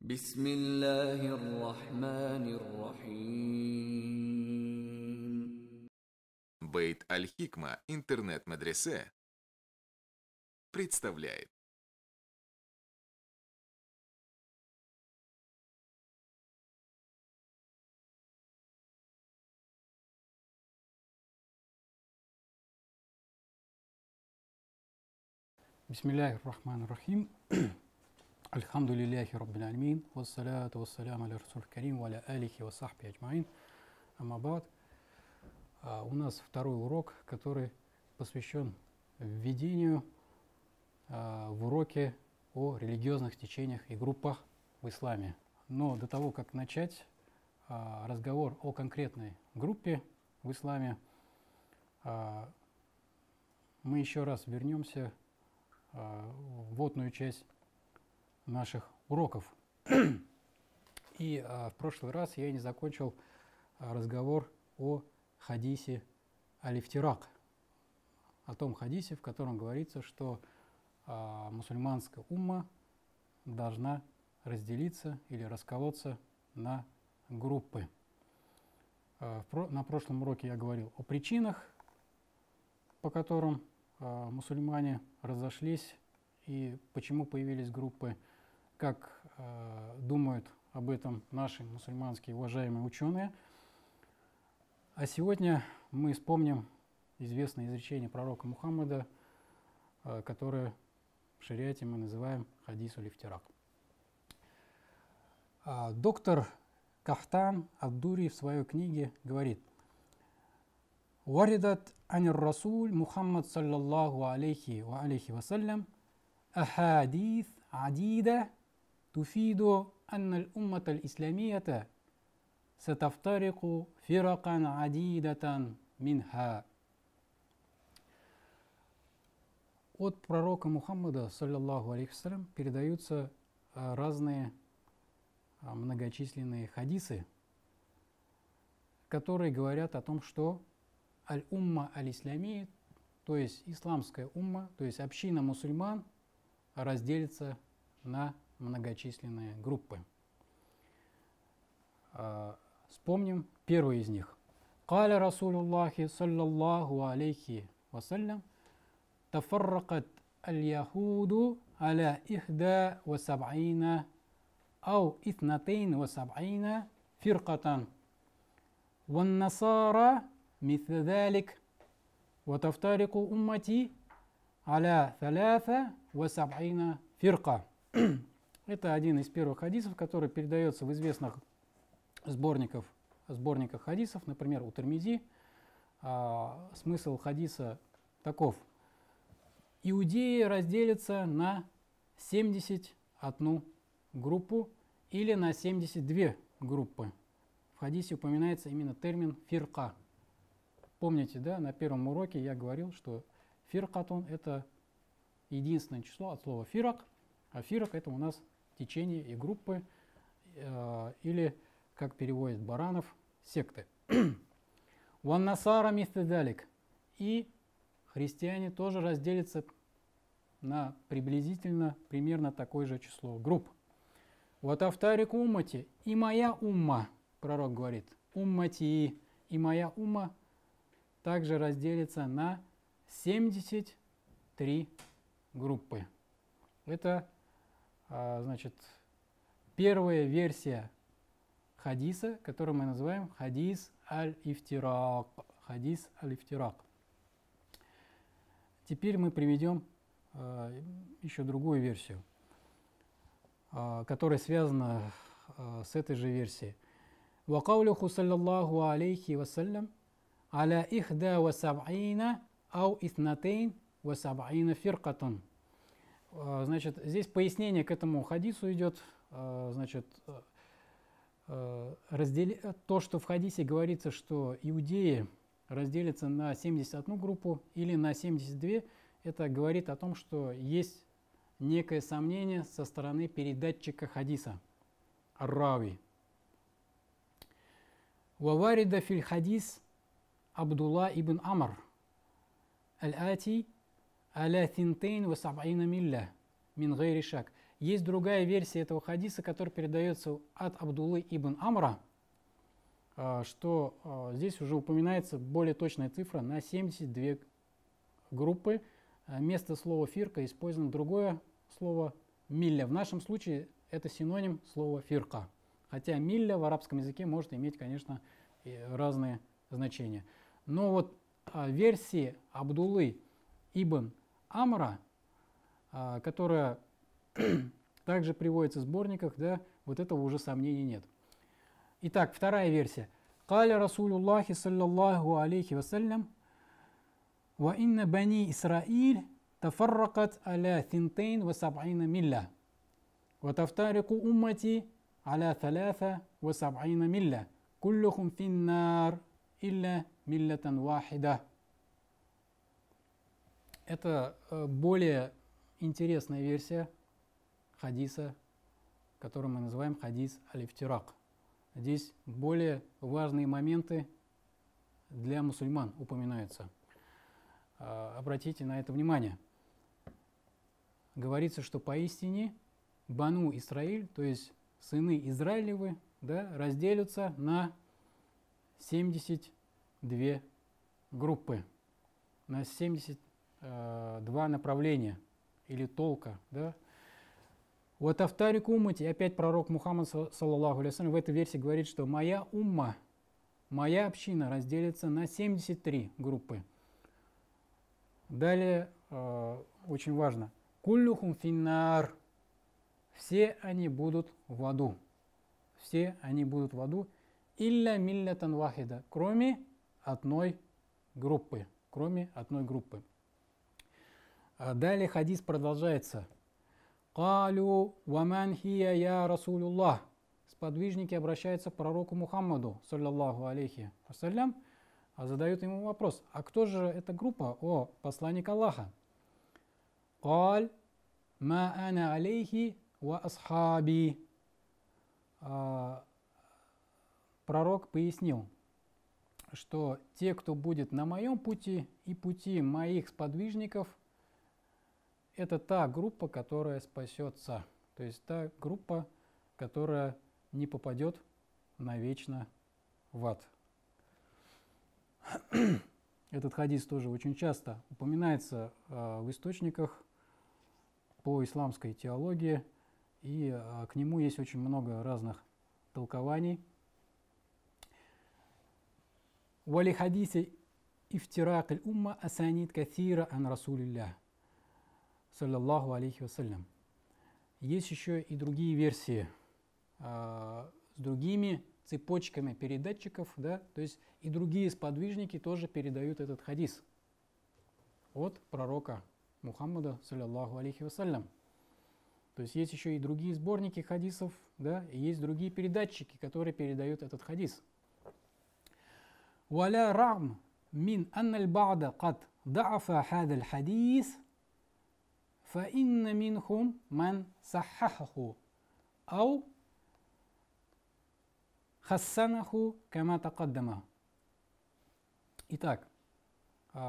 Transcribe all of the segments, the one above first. Бисмиллахир-рахманир-рахим. Бейт-Аль-Хикма, интернет-медресе, представляет. Бисмиллахир-рахманир-рахим. Альхамду лилляхи раббил алямин, вассаляту вассаляму аля расуль карим, валя алихи вассахби аджмаин, аммабад. У нас второй урок, который посвящен введению в уроке о религиозных течениях и группах в исламе. Но до того, как начать разговор о конкретной группе в исламе, мы еще раз вернемся в вводную часть наших уроков. И в прошлый раз я не закончил разговор о хадисе аль-ифтирак, о том хадисе, в котором говорится, что мусульманская умма должна разделиться или расколоться на группы. На прошлом уроке я говорил о причинах, по которым мусульмане разошлись и почему появились группы. Как думают об этом наши мусульманские уважаемые ученые. А сегодня мы вспомним известное изречение пророка Мухаммада, которое в шариате мы называем хадис аль-ифтирак. Доктор Кахтан Ад-Дури в своей книге говорит: «Варидат ани расуль Мухаммад саллаллаху алейхи ва алейхи вассалям ахадис عديدة تفيد أن الأمة الإسلامية ستفترق فرقا عديدة منها». От пророка Мухаммада, саллаллаху алейхи вассалям, передаются разные многочисленные хадисы, которые говорят о том, что аль-умма аль-ислямия, то есть исламская умма, то есть община мусульман, разделится на многочисленные группы. Вспомним первую из них. «Каля Расулуллахи саллаллаху алейхи вассалям тафарракат аль-яхуду аля ихда ва саб'ина ау итнатейн ва саб'ина фиркатан ван насара митла залик ва тафтарику уммати аля саляса». Это один из первых хадисов, который передается в известных сборниках хадисов, например, у Тирмизи. Смысл хадиса таков: иудеи разделятся на 71 группу или на 72 группы. В хадисе упоминается именно термин фирка. Помните, да, на первом уроке я говорил, что фиркатон – это единственное число от слова «фирак», а «фирак» — это у нас течение и группы, или, как переводит Баранов, секты. «Ван насара мистедалик». И христиане тоже разделятся на приблизительно примерно такое же число групп. «Вот автарик уммати» — «и моя умма», пророк говорит, «уммати» — «и моя умма» также разделится на 73 группы. Это, значит, первая версия хадиса, которую мы называем хадис аль-ифтирак. Хадис аль-ифтирак. Теперь мы приведем еще другую версию, которая связана с этой же версией. «Вакаулюху саллаллаху алейхи вассалям аля ихда ва саб'ина ау иснатейн». Значит, здесь пояснение к этому хадису идет. Значит, то, что в хадисе говорится, что иудеи разделятся на 71 группу или на 72, это говорит о том, что есть некое сомнение со стороны передатчика хадиса, ар-рави. «Ваварида фил хадис Абдулла ибн Амр аль-Ати». Есть другая версия этого хадиса, который передается от Абдуллы ибн Амра, что здесь уже упоминается более точная цифра на 72 группы. Вместо слова «фирка» использовано другое слово «милля». В нашем случае это синоним слова «фирка». Хотя «милля» в арабском языке может иметь, конечно, разные значения. Но вот версии Абдуллы ибн Амра, которая также приводится в сборниках, да, вот этого уже сомнений нет. Итак, вторая версия. «Каля Расулюллахи саллаллаху алейхи вассалям, ва инна бани Исраиль тафарракат аля тинтейн ва саб'ина милля, ва тафтарику уммати аля таляфа ва саб'ина милля, куллюхум финнар илля миллятан вахида». Это более интересная версия хадиса, который мы называем хадис аль-ифтирак. Здесь более важные моменты для мусульман упоминаются. Обратите на это внимание. Говорится, что поистине Бану Исраиль, то есть сыны Израилевы, да, разделятся на 72 группы, на 72 направления или толка. Да. Вот «Афтарик уммати», опять пророк Мухаммад саллаллаху алейхи вассалям в этой версии говорит, что «моя умма», «моя община» разделится на 73 группы. Далее, очень важно, «Куллюхум финнар», все они будут в аду, все они будут в аду, «илля миллятан вахида», кроме одной группы, кроме одной группы. Далее хадис продолжается. «Калю ваман хия я Расулюллах». Сподвижники обращаются к пророку Мухаммаду, саллаллаху алейхи вассалям, задают ему вопрос: а кто же эта группа, о посланник Аллаха? «Каль ма ана алейхи ва асхаби». Пророк пояснил, что те, кто будет на моем пути и пути моих сподвижников, это та группа, которая спасется, то есть та группа, которая не попадет навечно в ад. Этот хадис тоже очень часто упоминается в источниках по исламской теологии, и к нему есть очень много разных толкований. «Вали хадисе ифтирак аль умма асанид кафира ан расулилля». Саллаллаху алейхи вассалям. Есть еще и другие версии с другими цепочками передатчиков, да, то есть и другие сподвижники тоже передают этот хадис от пророка Мухаммада, саллаллаху алейхи вассалям. То есть есть еще и другие сборники хадисов, да, и есть другие передатчики, которые передают этот хадис. «Валя рам мин анналь ба'да кад даафа хадаль хадис». «Фаинна минхум ман сахахаху, ау хассанаху кама такаддама». Итак,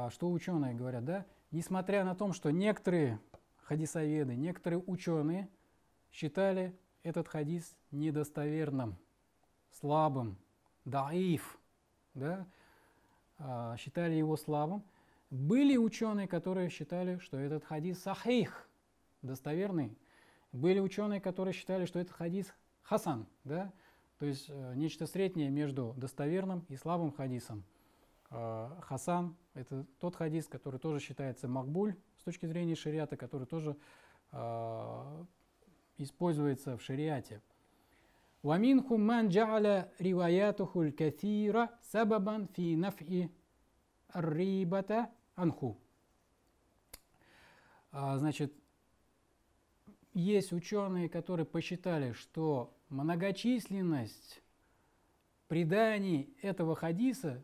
что ученые говорят, да? Несмотря на то, что некоторые хадисоведы, некоторые ученые считали этот хадис недостоверным, слабым, даиф, да? Считали его слабым. Были ученые, которые считали, что этот хадис сахих, достоверный. Были ученые, которые считали, что этот хадис хасан, да? То есть нечто среднее между достоверным и слабым хадисом. Хасан – это тот хадис, который тоже считается макбуль с точки зрения шариата, который тоже используется в шариате. «Ваминхум ман джа'аля риваятухуль кафира сабабан фи нафи рибата». Значит, есть ученые, которые посчитали, что многочисленность преданий этого хадиса,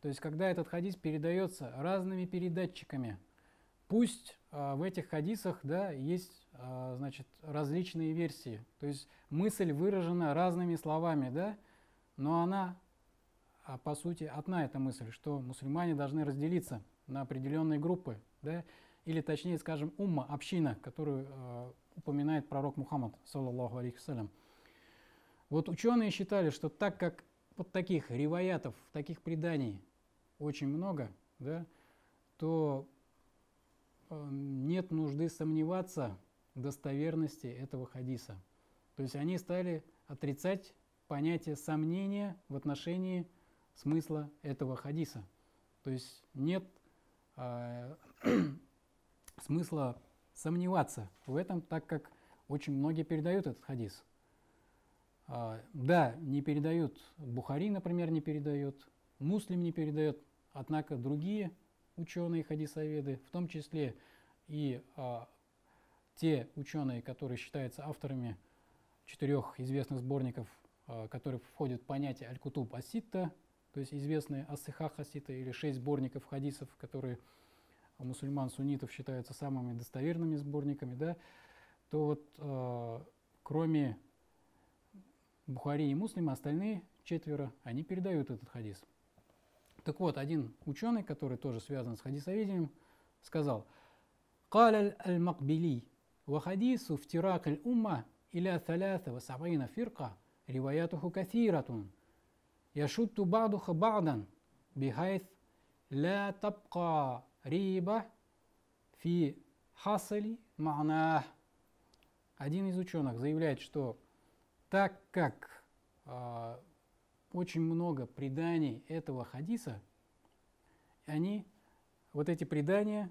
то есть когда этот хадис передается разными передатчиками, пусть в этих хадисах, да, есть, значит, различные версии, то есть мысль выражена разными словами, да, но она, по сути, одна эта мысль, что мусульмане должны разделиться на определенные группы, да, или точнее, скажем, умма, община, которую упоминает пророк Мухаммад, саллаллаху алейхи вассалям. Вот ученые считали, что так как вот таких реваятов, таких преданий очень много, да, то нет нужды сомневаться в достоверности этого хадиса. То есть они стали отрицать понятие сомнения в отношении смысла этого хадиса. То есть нет смысла сомневаться в этом, так как очень многие передают этот хадис. Да, не передают, Бухари, например, не передает, Муслим не передает, однако другие ученые хадисоведы, в том числе и те ученые, которые считаются авторами 4 известных сборников, которые входят в понятие Аль Кутуб Асситта, то есть известные ас-Сихах Ситта, или 6 сборников хадисов, которые у мусульман-суннитов считаются самыми достоверными сборниками, да, то вот кроме Бухари и Муслима, остальные 4, они передают этот хадис. Так вот, один ученый, который тоже связан с хадисоведением, сказал: «Каляль аль-Макбили, ва хадису втирак аль-умма иля саляса ва сабаина фирка риваятуху кафиратун, яшутту ба'духа ба'дан, бихайс ла табка риба фи хасали ма'нах». Один из ученых заявляет, что так как очень много преданий этого хадиса, они, вот эти предания,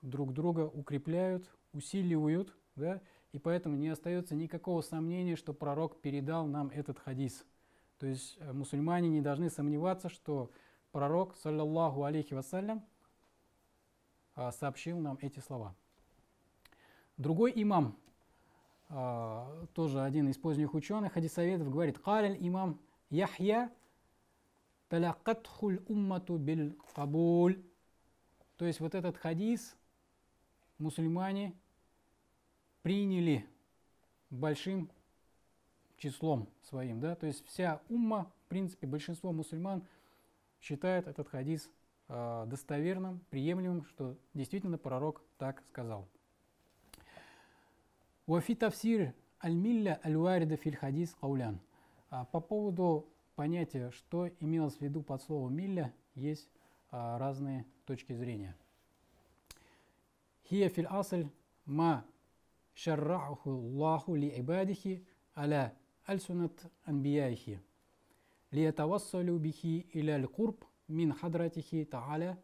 друг друга укрепляют, усиливают, да, и поэтому не остается никакого сомнения, что пророк передал нам этот хадис. То есть мусульмане не должны сомневаться, что пророк, саллаллаху алейхи вассалям, сообщил нам эти слова. Другой имам, тоже один из поздних ученых, хадисоведов, говорит: «Каляль имам Яхья талякатхуль уммату биль кабуль». То есть вот этот хадис мусульмане приняли большим числом своим, да? То есть вся умма, в принципе, большинство мусульман считает этот хадис достоверным, приемлемым, что действительно пророк так сказал. «Уафи тафсир аль-милля аль-варида филь хадис каулян». По поводу понятия, что имелось в виду под словом «милля», есть разные точки зрения. «Хия фил асль ма шарраху Аллаху ли ибадихи аля аль-сунат анбияихи ли атавассалю бихи иля аль-курб мин хадратихи тааля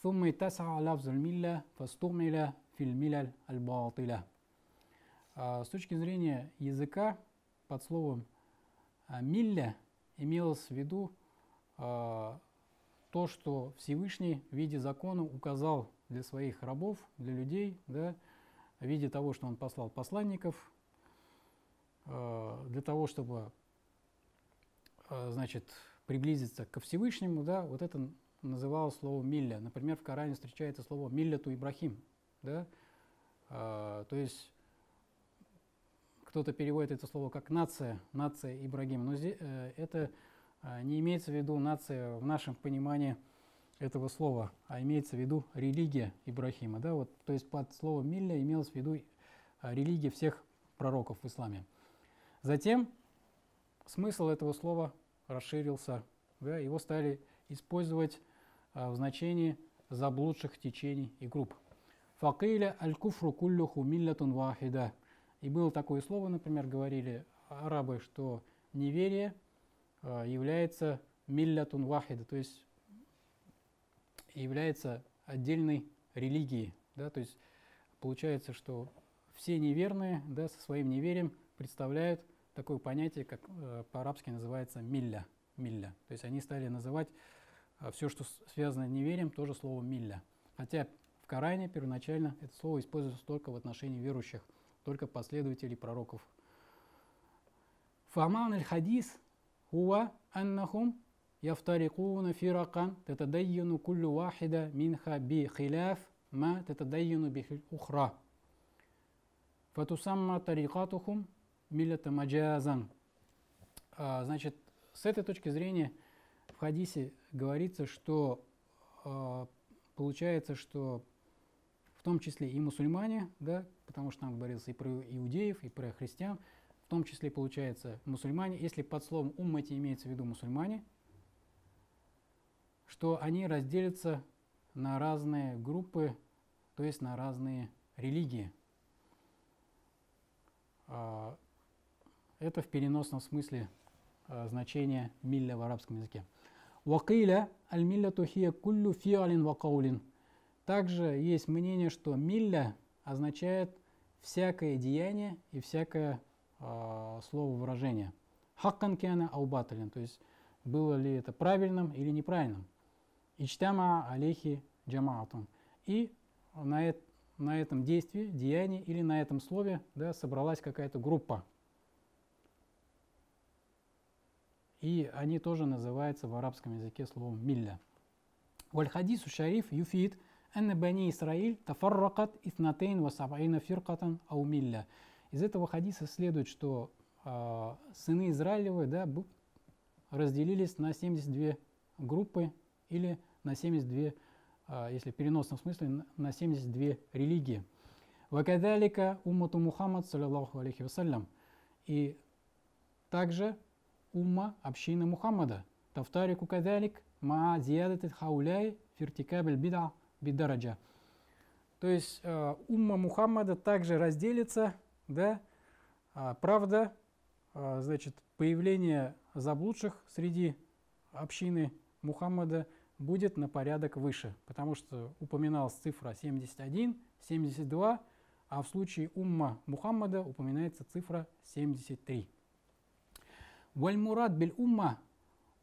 сумма итасаа лавзуль милля фастумиля». С точки зрения языка, под словом «милля» имелось в виду то, что Всевышний в виде закона указал для своих рабов, для людей, да, в виде того, что он послал посланников, для того, чтобы, значит, приблизиться ко Всевышнему, да, вот это называлось слово «милля». Например, в Коране встречается слово «милляту Ибрахим». Да? То есть кто-то переводит это слово как «нация», «нация Ибрагим», но это не имеется в виду нация в нашем понимании этого слова, а имеется в виду религия Ибрахима. Да? Вот, то есть под словом «милля» имелось в виду религия всех пророков в исламе. Затем смысл этого слова расширился, да? Его стали использовать в значении заблудших течений и групп. «Факиля аль-куфру куллюху миллятун вахида». И было такое слово, например, говорили арабы, что неверие является миллятун вахида, то есть является отдельной религией. Да? То есть получается, что все неверные, да, со своим неверием представляют такое понятие, как по-арабски называется «милля». «Милля». То есть они стали называть все, что связано с неверием, тоже слово «милля». Хотя в Коране первоначально это слово используется только в отношении верующих, только последователей пророков. «Фаман аль-хадис хуа аннахум яфтарикуна фиракан татадайюну куллю вахида минха би хиляф ма татадайюну би ухра фатусамма тарикатухум миллята маджазан». Значит, с этой точки зрения в хадисе говорится, что получается, что в том числе и мусульмане, да, потому что там говорится и про иудеев, и про христиан, в том числе, получается, мусульмане, если под словом «уммати» имеется в виду мусульмане, что они разделятся на разные группы, то есть на разные религии. Это в переносном смысле значение милля в арабском языке. Вакиля аль-милляту хия куллю фиалин вакаулин. Также есть мнение, что милля означает всякое деяние и всякое слово выражение. Хаккан кяна аубаталин, то есть было ли это правильным или неправильным. Ичтама алейхи джамаатун. И на этом действии, деянии или на этом слове, да, собралась какая-то группа. И они тоже называются в арабском языке словом милля. Вальхадису шариф юфид анна бани Исраиль тафарракат итнатейн васабаина фиркатан ау милля. Из этого хадиса следует, что сыны Израилевы, да, разделились на 72 группы или на 72, если в переносном смысле, на 72 религии. Вакадалика уммату Мухаммад саллаллаху алейхи вассалям. И также умма общины Мухаммада. Тафтарику кадалик маа зиядат хауляй фиртикабль бида бидараджа. То есть умма Мухаммада также разделится, да, правда, значит, появление заблудших среди общины Мухаммада будет на порядок выше, потому что упоминалась цифра 71, 72, а в случае умма Мухаммада упоминается цифра 73. Вальмурад бель умма,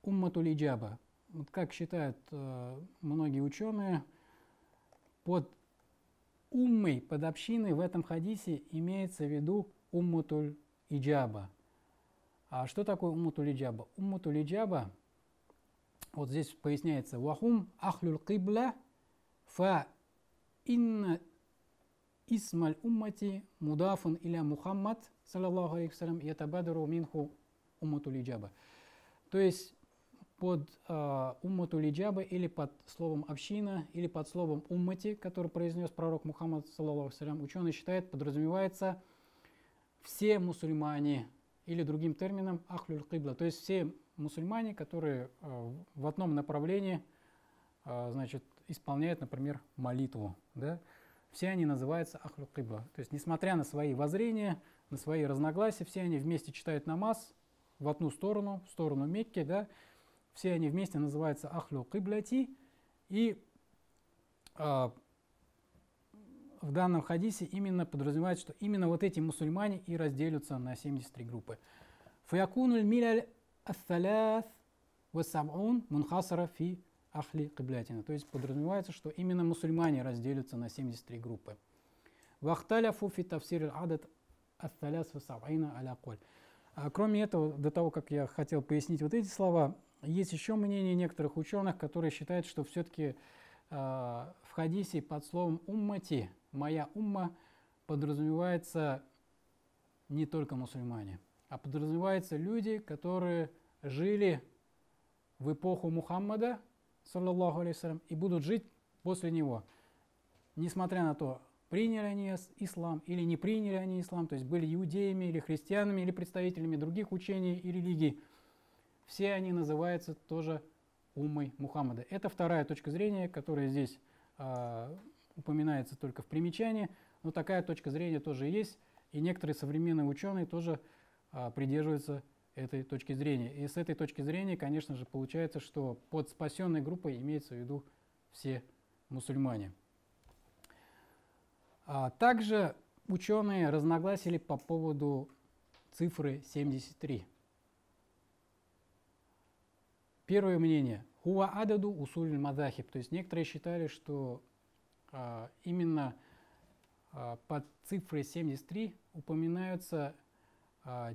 умма тулиджаба. Вот как считают многие ученые, под уммой, под общиной в этом хадисе имеется в виду умматуль иджаба. А что такое умматуль иджаба? Умматуль иджаба, вот здесь поясняется, вахум ахлюль кибля фа инна исмаль уммати мудафун иля Мухаммад саллаллаху алейхи вассалям ятабадару минху умматуль иджаба. То есть под умматуль иджаба или под словом община, или под словом уммати, который произнес пророк Мухаммад саллаллаху алейхи вассалям, ученые считают, подразумевается все мусульмане, или другим термином ахлюль кибля, то есть все мусульмане, которые в одном направлении, значит, исполняют, например, молитву, да? Все они называются ахлюль кибля. То есть, несмотря на свои воззрения, на свои разногласия, все они вместе читают намаз в одну сторону, в сторону Мекки, да? Все они вместе называются ахлюль кибляти. И в данном хадисе именно подразумевает, что именно вот эти мусульмане и разделятся на 73 группы. Фаякунуль миляль ас-саляс вассамун мунхасара фи ахли киблятина. То есть подразумевается, что именно мусульмане разделятся на 73 группы. Вахталяфу фи тавсириль адат ас-саляс вассамайна аля коль. Кроме этого, до того, как я хотел пояснить вот эти слова, есть еще мнение некоторых ученых, которые считают, что все-таки в хадисе под словом «уммати», «моя умма», подразумевается не только мусульмане, а подразумеваются люди, которые жили в эпоху Мухаммада, саллаллаху алейхи вассалям, и будут жить после него. Несмотря на то, приняли они ислам или не приняли они ислам, то есть были иудеями или христианами, или представителями других учений и религий, все они называются тоже уммой Мухаммада. Это вторая точка зрения, которая здесь упоминается только в примечании, но такая точка зрения тоже есть, и некоторые современные ученые тоже придерживаются этой точки зрения. И с этой точки зрения, конечно же, получается, что под спасенной группой имеется в виду все мусульмане. Также ученые разногласили по поводу цифры 73. Первое мнение – «Хуа ададу усуль мадахиб». То есть некоторые считали, что именно под цифрой 73 упоминаются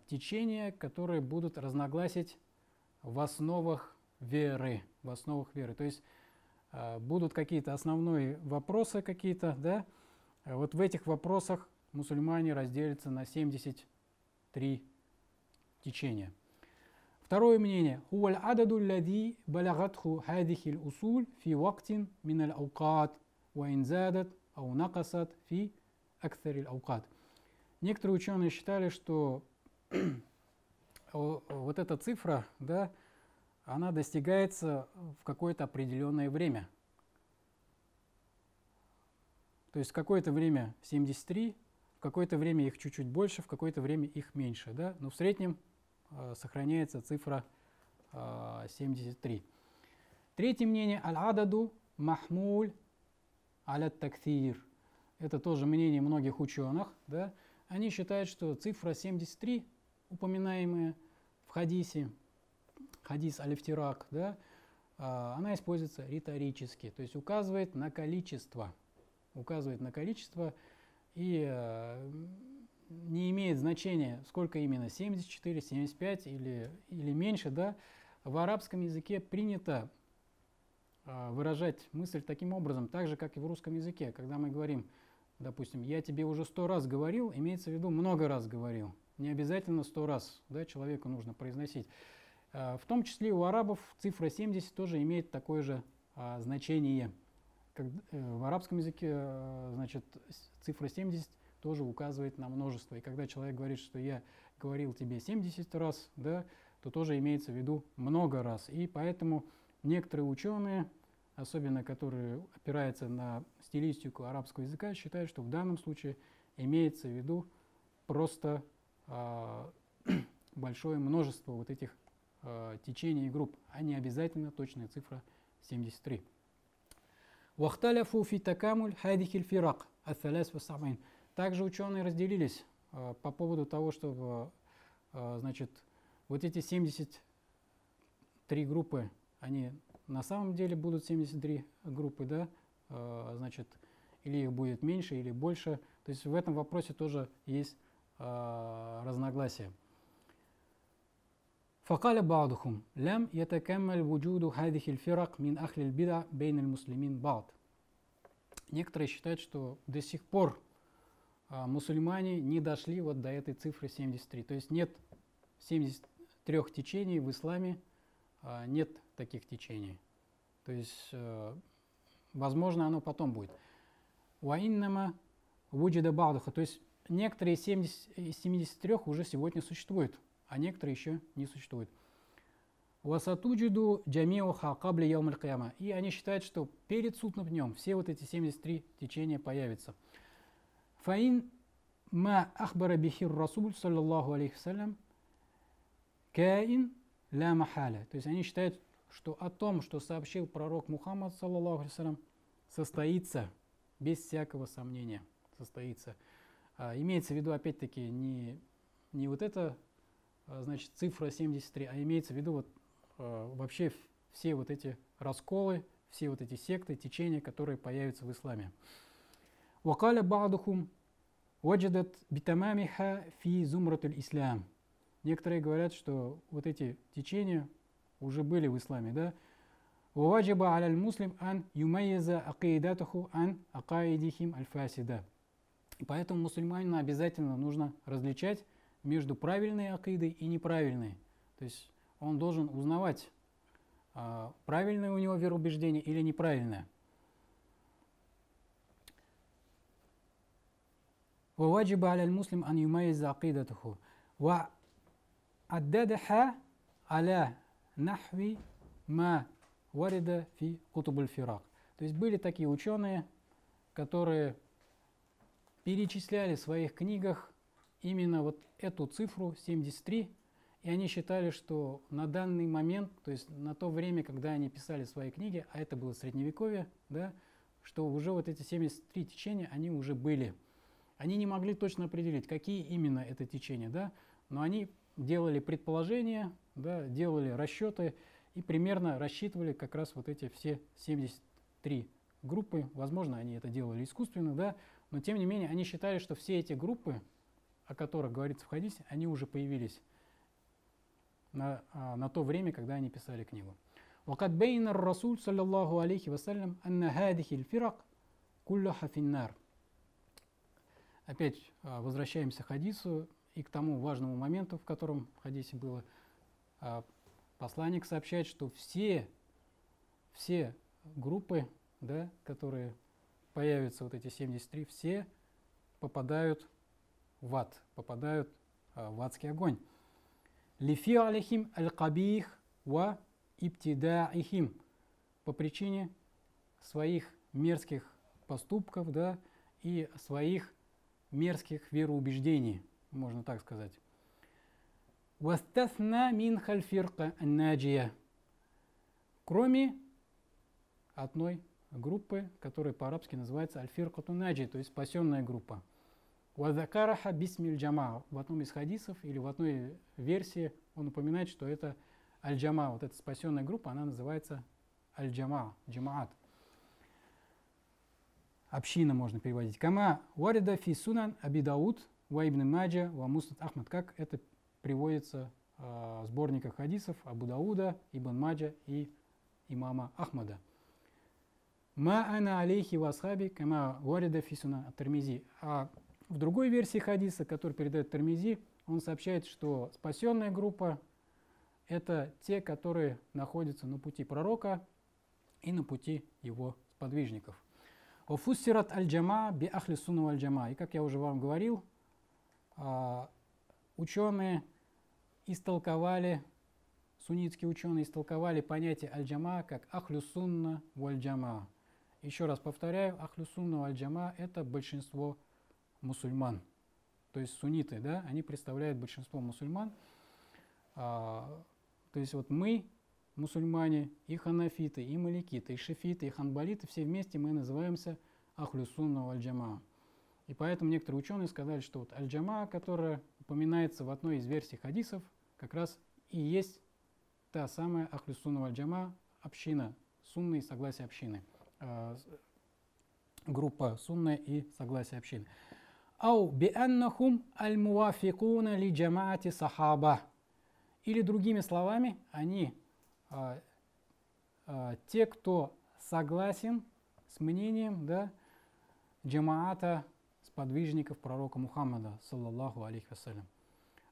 течения, которые будут разногласить в основах веры. В основах веры. То есть будут какие-то основные вопросы какие-то, да? Вот в этих вопросах мусульмане разделятся на 73 течения. Второе мнение. «Хуаль ададу лади балагатху хадихиль усуль фи вактин миналь аукат ва инзадат ау накасат фи аксариль аукат. Некоторые ученые считали, что вот эта цифра, да, она достигается в какое-то определенное время. То есть в какое-то время 73, в какое-то время их чуть-чуть больше, в какое-то время их меньше, да? Но в среднем сохраняется цифра 73. Третье мнение – «Аль-ададу махмуль аль-такфир». Это тоже мнение многих ученых, да? Они считают, что цифра 73, упоминаемая в хадисе, хадис аль-ифтирак, да, она используется риторически, то есть указывает на количество, и не имеет значения, сколько именно, 74, 75 или меньше, да. В арабском языке принято выражать мысль таким образом, так же, как и в русском языке. Когда мы говорим, допустим, «я тебе уже 100 раз говорил», имеется в виду «много раз говорил». Не обязательно 100 раз, да, человеку нужно произносить. В том числе у арабов цифра 70 тоже имеет такое же значение. В арабском языке, значит, цифра 70 тоже указывает на множество. И когда человек говорит, что я говорил тебе 70 раз, да, то тоже имеется в виду много раз. И поэтому некоторые ученые, особенно которые опираются на стилистику арабского языка, считают, что в данном случае имеется в виду просто большое множество вот этих течений и групп, а не обязательно точная цифра 73. Также ученые разделились по поводу того, что, значит, вот эти 73 группы, они на самом деле будут 73 группы, да, значит, или их будет меньше, или больше. То есть в этом вопросе тоже есть разногласия. فقال بعضهم لم يتكمل وجود هذه الفرق من أهل البدع بين المسلمين بعض. Некоторые считают, что до сих пор мусульмане не дошли вот до этой цифры 73. То есть нет 73 течений в исламе, нет таких течений. То есть, возможно, оно потом будет. وإنما وجد بعضها. То есть некоторые из 73 уже сегодня существуют, а некоторые еще не существуют. И они считают, что перед судным днем все вот эти 73 течения появятся. То есть они считают, что о том, что сообщил пророк Мухаммад, состоится без всякого сомнения. Состоится. Имеется в виду, опять-таки, не вот это, значит, цифра 73, а имеется в виду вот, вообще все вот эти расколы, все вот эти секты, течения, которые появятся в исламе. وَقَالَ بَعْضُهُمْ وَجَدَتْ بِتَمَامِهَا فِي زُمْرَةِ الْإِسْلَامِ. Некоторые говорят, что вот эти течения уже были в исламе, да? وَوَجَبَ عَلَى الْمُسْلِمْ أَنْ يُمَيِّزَ عَقِيدَتَهُ عَنْ عَقَائِدِهِمْ الْفَاسِدَةِ. Поэтому мусульманину обязательно нужно различать между правильной акидой и неправильной. То есть он должен узнавать, правильное у него вероубеждение или неправильное. وَوَاجِبَ عَلَى الْمُسْلِمْ أَنْ يُمَيِّزَ عَقِيدَتَهُ وَعَدَّدَهَا عَلَى نَحْوِ مَا وَرِدَ فِي قُطُبِ الْفِرَاقِ. То есть были такие ученые, которые перечисляли в своих книгах именно вот эту цифру 73, и они считали, что на данный момент, то есть на то время, когда они писали свои книги, а это было средневековье, да, что уже вот эти 73 течения, они уже были. Они не могли точно определить, какие именно это течения, да, но они делали предположения, да, делали расчеты и примерно рассчитывали как раз вот эти все 73 группы. Возможно, они это делали искусственно, да, но тем не менее они считали, что все эти группы, о которых говорится в хадисе, они уже появились на то время, когда они писали книгу. وَقَدْ بَيْنَ الرَّسُولُ صَلَّى اللَّهُ عَلَيْهِ وَسَلَّمَ أَنَّ هَذِهِ الْفِرَقْ كُلَّهَا فِي النَّارِ. Опять возвращаемся к хадису и к тому важному моменту, в котором в хадисе было. Посланник сообщает, что все группы, да, которые появятся вот эти 73, все попадают в ад, попадают в адский огонь. «Лифиалихим аль-кабих ва ибтидаихим» по причине своих мерзких поступков, да, и своих мерзких вероубеждений, можно так сказать. «Вастасна мин хальфирка наджия» кроме одной группы, которая по-арабски называется «Аль-Фиркату Наджи», то есть спасенная группа. «Вадакараха бисмиль джамаа» в одном из хадисов или в одной версии он упоминает, что это Аль-Джамаа, вот эта спасенная группа, она называется Аль-Джамаа, Джамаат. Община можно переводить. «Кама варида фи сунан Абу Дауд ва Ибн Маджа ва муснад Ахмад», как это приводится в сборниках хадисов Абу Дауда, Ибн Маджа и имама Ахмада. «Ма ана алейхи васхаби кама варида фисуна от Тирмизи». А в другой версии хадиса, который передает Тирмизи, он сообщает, что спасенная группа – это те, которые находятся на пути пророка и на пути его сподвижников. «Офуссират аль-джамаа би ахли-сунна валь-джамаа». И, как я уже вам говорил, ученые истолковали, суннитские ученые истолковали понятие аль-джамаа как «Ахлю-Сунна валь-Джамаа». Еще раз повторяю, «Ахлю-Сунна валь-Джамаа» — это большинство мусульман. То есть сунниты, да, они представляют большинство мусульман. То есть вот мы, мусульмане, и ханафиты, и маликиты, и шефиты, и ханбалиты, все вместе мы называемся «Ахлю-Сунна валь-Джамаа». И поэтому некоторые ученые сказали, что вот аль-джамаа, которая упоминается в одной из версий хадисов, как раз и есть та самая Ахлю-Сунна валь-Джамаа, община сунны и согласие общины. Группа сунны и согласие общины. «Ау бианнахум аль-муафикуна ли джамаати сахаба». Или другими словами, они те, кто согласен с мнением, да, джамаата, сподвижников пророка Мухаммада, саллаллаху алейхи вассалям.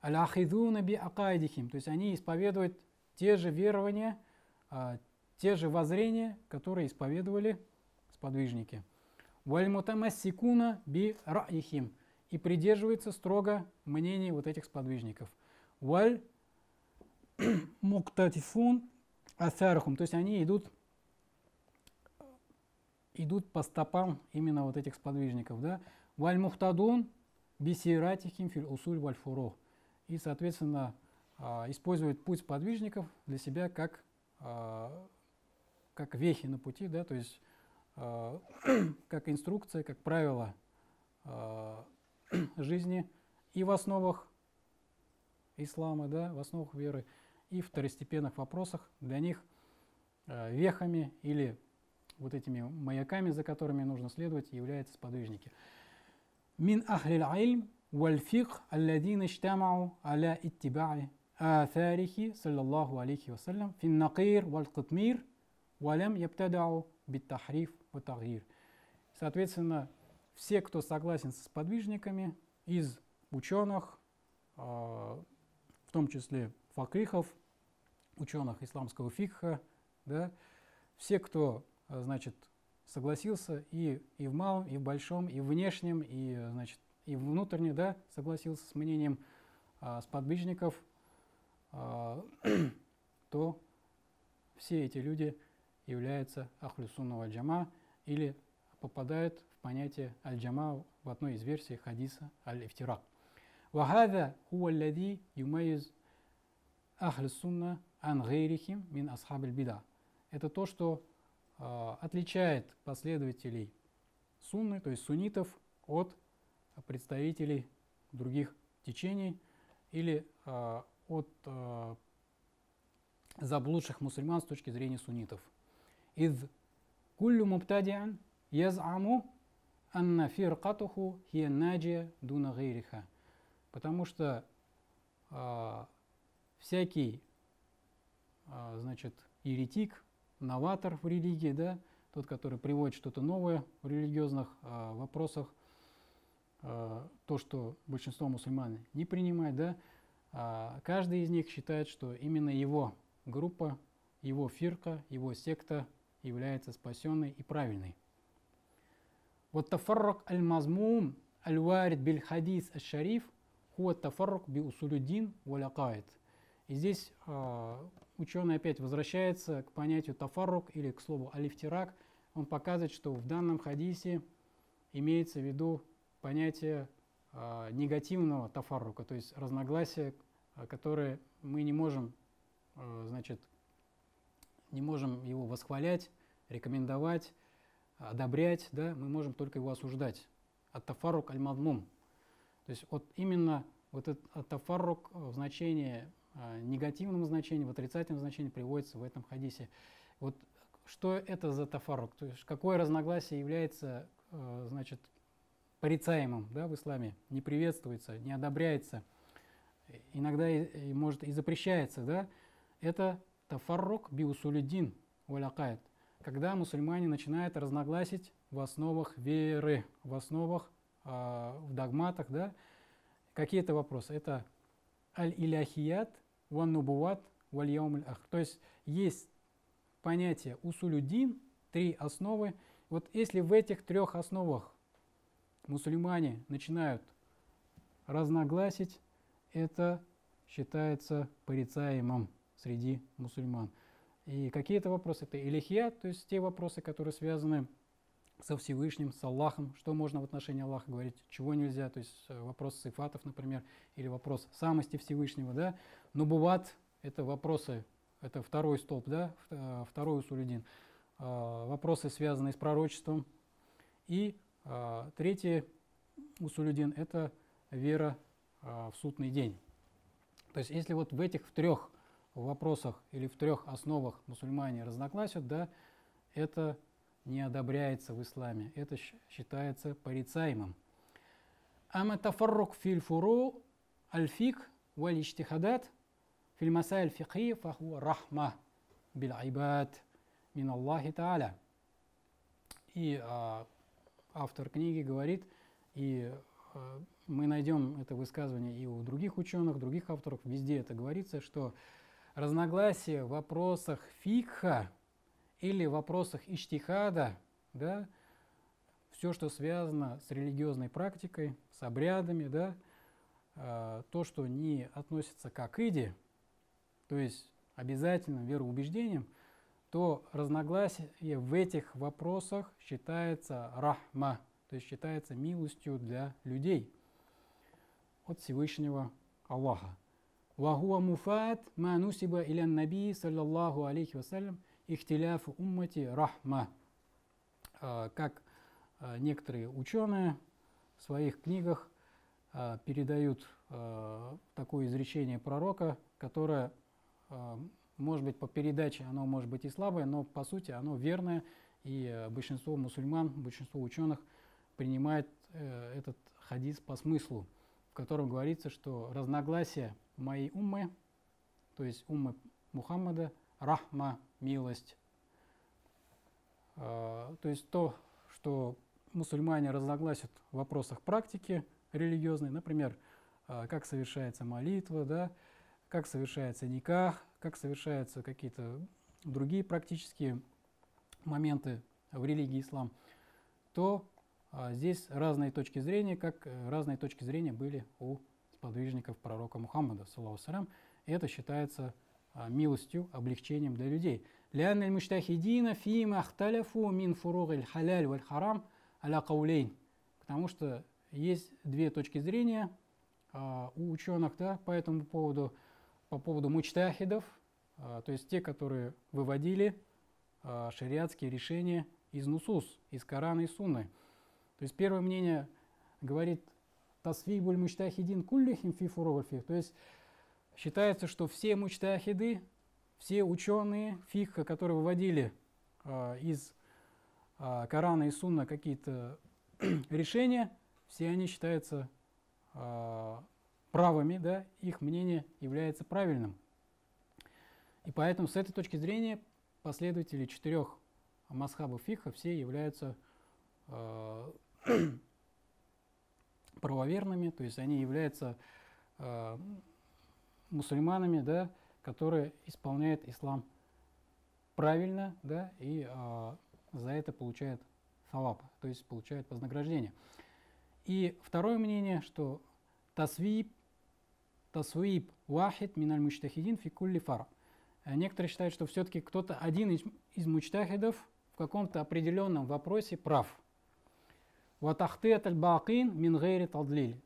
«Аль-ахидуна би акаидихим», то есть они исповедуют те же верования, те же воззрения, которые исповедовали сподвижники. «Валь-мутамассикуна би раихим», и придерживается строго мнений вот этих сподвижников. «Валь-муктатифун асархум», то есть они идут по стопам именно вот этих сподвижников, да. «Валь-мухтадун бисиратихим фил усуль валь-фуро», и, соответственно, использует путь сподвижников для себя как вехи на пути, да, то есть как инструкция, как правило жизни и в основах ислама, да, в основах веры, и в второстепенных вопросах для них вехами или вот этими маяками, за которыми нужно следовать, являются сподвижники. «Мин ахлил айльм вальфикх алладина штамау аля иттибаи аатарихи саллаллаху алейхи вассалям фин накир валькатмир валям ябтадау биттахриф ватагир». Соответственно, все, кто согласен с сподвижниками из ученых, в том числе факрихов, ученых исламского фикха, да, все, кто, значит, согласился и в малом, и в большом, и в внешнем, и, значит, и внутренне, да, согласился с мнением сподвижников, то все эти люди являются Ахлю-Сунна валь-Джамаа или попадают в понятие аль-джамаа в одной из версий хадиса аль-ифтирак. «Вахада хуаллади юмайз ахлю-сунна ан гейрихим мин асхаб аль-бида». Это то, что отличает последователей сунны, то есть суннитов, от представителей других течений или от заблудших мусульман с точки зрения суннитов. «Из куллю мубтадиан яз'аму анна фиркатуху хия наджия дуна гейриха». Потому что всякий, значит, еретик, новатор в религии, да, тот, который приводит что-то новое в религиозных вопросах, то, что большинство мусульман не принимает, да, каждый из них считает, что именно его группа, его фирка, его секта является спасенной и правильной. Вот тафаррак аль-мазмум аль-варид биль-хадис аль-шариф хуа тафаррак би-усулюддин валякаид. И здесь ученый опять возвращается к понятию тафаррук или к слову аль-ифтирак. Он показывает, что в данном хадисе имеется в виду понятие негативного тафаррука, то есть разногласия, которые мы не можем, не можем его восхвалять, рекомендовать, одобрять, да? Мы можем только его осуждать. Ат-тафаррук аль-мадмум. То есть вот именно вот этот тафаррук в значении, негативном значении, в отрицательном значении приводится в этом хадисе. Вот что это за тафаррук? То есть какое разногласие является, порицаемым, да, в исламе, не приветствуется, не одобряется, иногда и может и запрещается, да? Это тафаррук биусулиддин валякаид, когда мусульмане начинают разногласить в основах веры, в основах, в догматах, да? Какие-то вопросы. Это аль-иляхият, ван-нубуват, валь-яум-аль-ахр. То есть есть понятие усулюддин, три основы. Вот если в этих трех основах мусульмане начинают разногласить, это считается порицаемым среди мусульман. И какие-то вопросы — это илихият, то есть те вопросы, которые связаны со Всевышним, с Аллахом, что можно в отношении Аллаха говорить, чего нельзя, то есть вопрос сифатов, например, или вопрос самости Всевышнего, да. Нубуват — это вопросы, это второй столб, да, второй усулюддин, вопросы, связанные с пророчеством, и третий усулюддин — это вера в судный день. То есть если вот в этих трех вопросах или в трех основах мусульмане разногласят, да, это не одобряется в исламе, это считается порицаемым. Ама тафаррук фил фуру аль-фик валь-иштихадат фил масаиль фикхи фаху рахма бил айбад мин Аллахи тааля. И автор книги говорит, и мы найдем это высказывание и у других ученых, других авторов, везде это говорится, что разногласия в вопросах фикха или в вопросах иштихада, да, все, что связано с религиозной практикой, с обрядами, да, то, что не относится к акиде, то есть обязательным вероубеждением, то разногласие в этих вопросах считается рахма, то есть считается милостью для людей от Всевышнего Аллаха. «Вахуа муфат ма нусиба илян наби, саллаллаху алейхи вассалям, ихтиляфу уммати рахма». Как некоторые ученые в своих книгах передают такое изречение пророка, которое, может быть, по передаче оно может быть и слабое, но по сути оно верное, и большинство мусульман, большинство ученых принимает этот хадис по смыслу, в котором говорится, что разногласия моей уммы, то есть уммы Мухаммада, рахма, милость. То есть то, что мусульмане разногласят в вопросах практики религиозной, например, как совершается молитва, да, как совершается никах, как совершаются какие-то другие практические моменты в религии ислам, то здесь разные точки зрения, как разные точки зрения были у подвижников пророка Мухаммада, саллаллаху алейхи ва саллям, это считается милостью, облегчением для людей. Лианна аль-муштахидина фима ахталяфу мин фуругиль халяль валь харам аля каулейн. Потому что есть две точки зрения у ученых, да, по этому поводу, по поводу муштахидов, то есть те, которые выводили шариатские решения из нусус, из Корана и Сунны. То есть первое мнение говорит: тасвибуль муштахидин куллихим фи фуругиль фих. То есть считается, что все муштахиды, все ученые фикха, которые выводили из Корана и Сунна какие-то решения, все они считаются правыми, да, их мнение является правильным. И поэтому с этой точки зрения последователи четырех масхабов фикха все являются правоверными, то есть они являются мусульманами, да, которые исполняют ислам правильно, да, и за это получают саваб, то есть получают вознаграждение. И второе мнение, что тасвиб вахид миналь муштахидин фи кулли фар. Некоторые считают, что все-таки кто-то один из муштахидов в каком-то определенном вопросе прав. Ватахтет аль-баакин мин гейри талдлиль.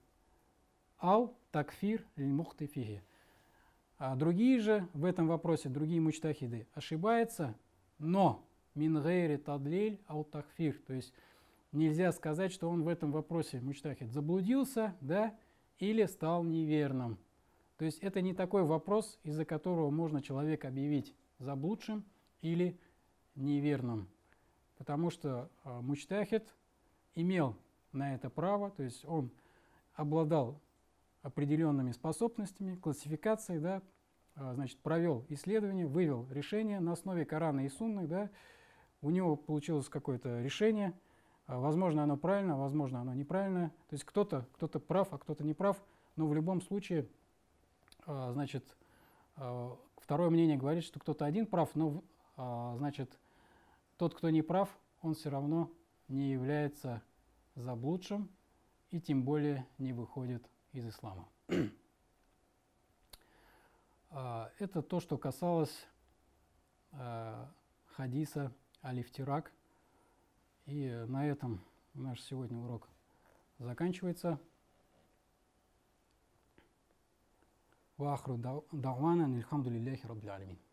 Ау такфир ль-мухты фиги. Другие же в этом вопросе, другие муштахиды, ошибаются, но мин гейри тадлиль ау такфир. То есть нельзя сказать, что он в этом вопросе, муштахид, заблудился, да, или стал неверным. То есть это не такой вопрос, из-за которого можно человека объявить заблудшим или неверным. Потому что муштахид имел на это право, то есть он обладал определенными способностями, классификацией, да, значит, провел исследование, вывел решение на основе Корана и Сунны, да, у него получилось какое-то решение, возможно, оно правильно, возможно, оно неправильно, то есть кто-то прав, а кто-то не прав, но в любом случае, значит, второе мнение говорит, что кто-то один прав, но, значит, тот, кто не прав, он все равно не является заблудшим и тем более не выходит из ислама. Это то, что касалось хадиса аль-ифтирак. И на этом наш сегодня урок заканчивается. Ва ахру да'вана аль-хамду лиллахи раббиль алямин.